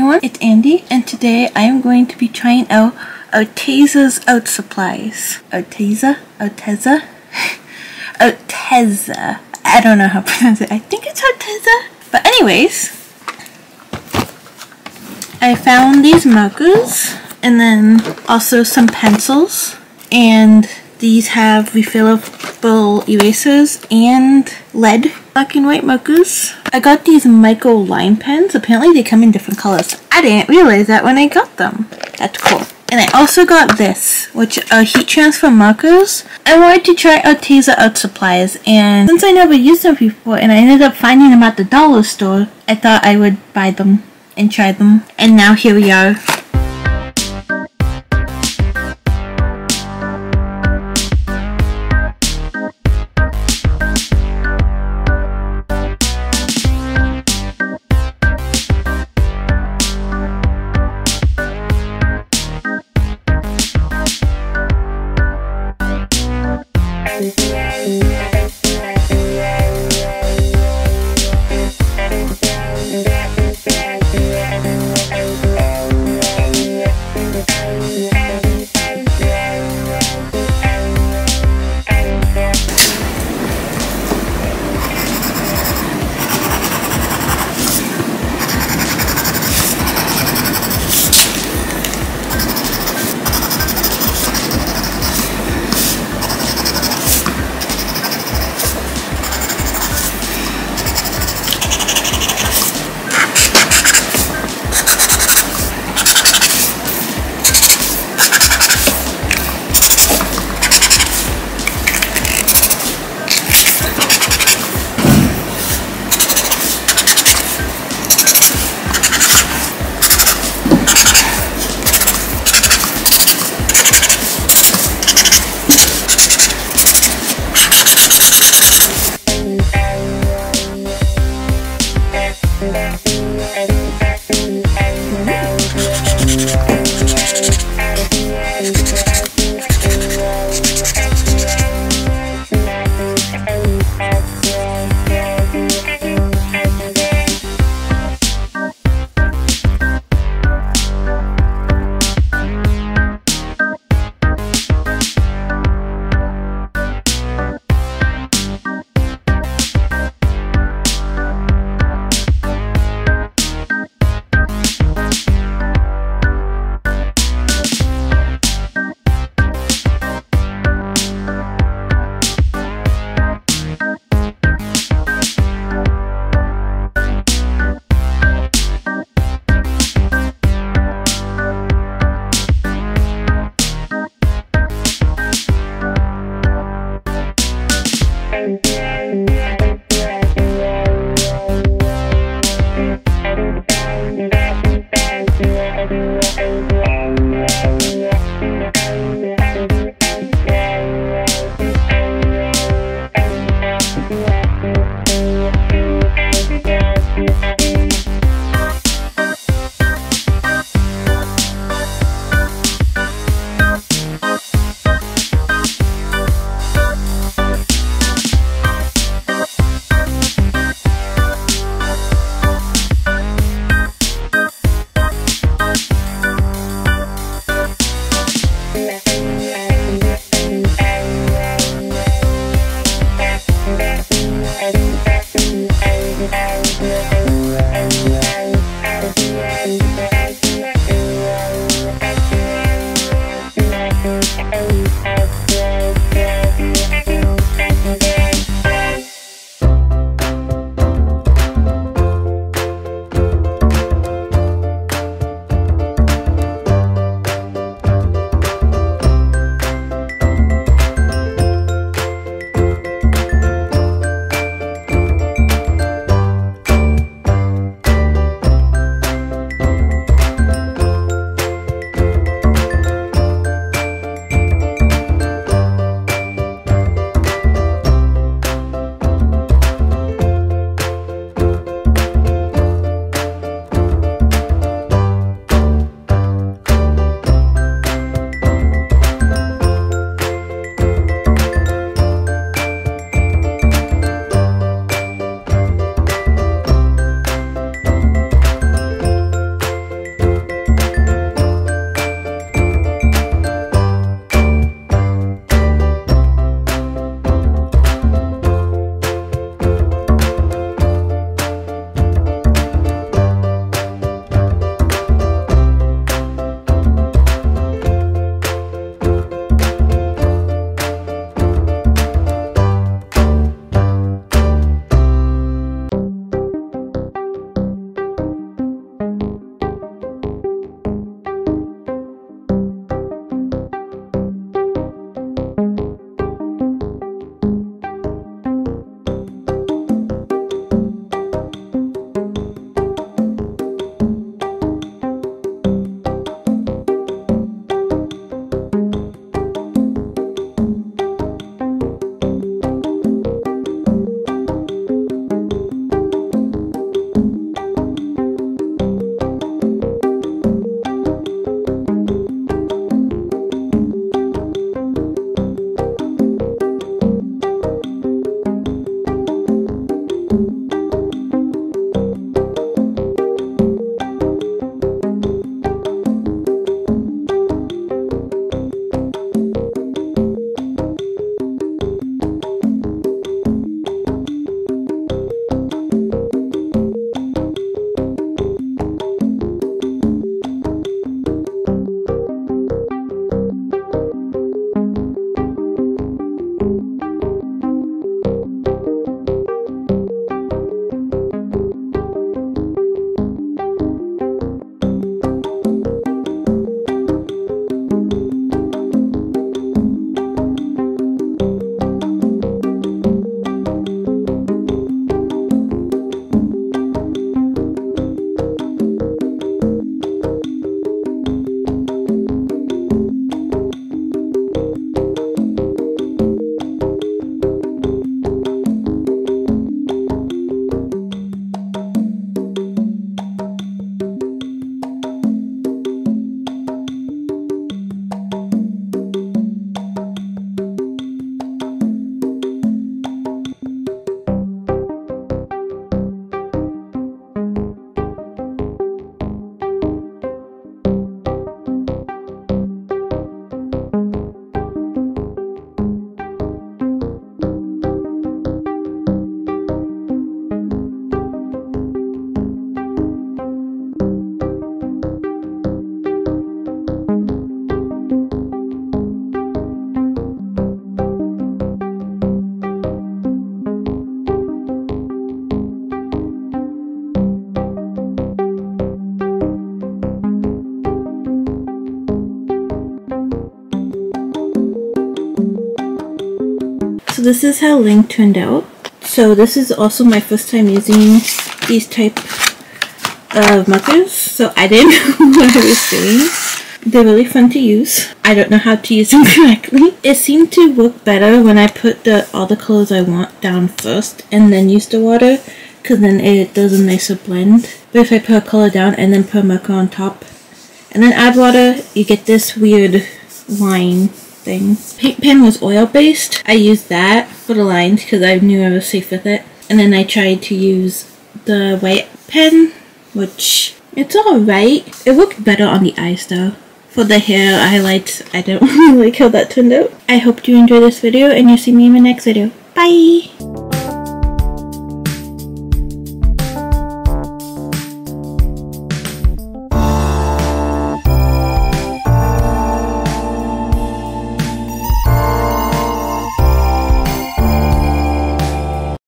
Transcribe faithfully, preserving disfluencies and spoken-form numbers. everyone, it's Andy, and today I am going to be trying out Arteza's art supplies. Arteza? Arteza? Arteza. I don't know how to pronounce it. I think it's Arteza. But anyways, I found these markers, and then also some pencils, and these have refillable erasers and lead black and white markers. I got these micro line pens. Apparently they come in different colors. I didn't realize that when I got them. That's cool. And I also got this, which are heat transfer markers. I wanted to try Arteza art supplies, and since I never used them before and I ended up finding them at the dollar store, I thought I would buy them and try them. And now here we are. so this is how Link turned out. So this is also my first time using these type of markers, so I didn't know what I was doing. They're really fun to use. I don't know how to use them correctly. It seemed to work better when I put the all the colors I want down first and then use the water, because then it does a nicer blend. But if I put a color down and then put a marker on top and then add water, you get this weird line thing. Paint pen was oil based. I used that for the lines because I knew I was safe with it. And then I tried to use the white pen, which it's alright. It worked better on the eyes though. For the hair highlights, I don't really like how that turned out. I hope you enjoyed this video and you'll see me in my next video. Bye!